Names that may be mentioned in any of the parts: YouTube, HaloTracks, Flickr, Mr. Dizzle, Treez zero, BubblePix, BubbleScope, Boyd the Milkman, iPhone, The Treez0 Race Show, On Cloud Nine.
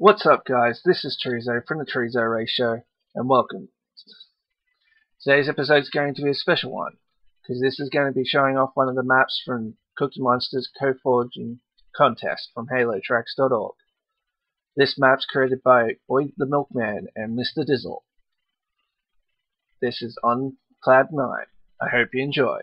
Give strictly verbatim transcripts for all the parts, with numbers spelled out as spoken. What's up, guys? This is Treez zero from the Treez zero Race Show, and welcome. Today's episode is going to be a special one, because this is going to be showing off one of the maps from Cookie Monster's Co-Forging Contest from halo tracks dot org. This map's created by Boyd the Milkman and Mister Dizzle. This is on Cloud nine. I hope you enjoy.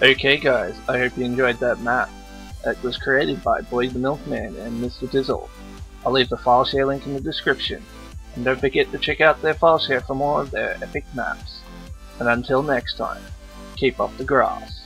Okay guys, I hope you enjoyed that map. It was created by Boyd the Milkman and Mister Dizzle. I'll leave the file share link in the description, and don't forget to check out their file share for more of their epic maps. And until next time, keep off the grass.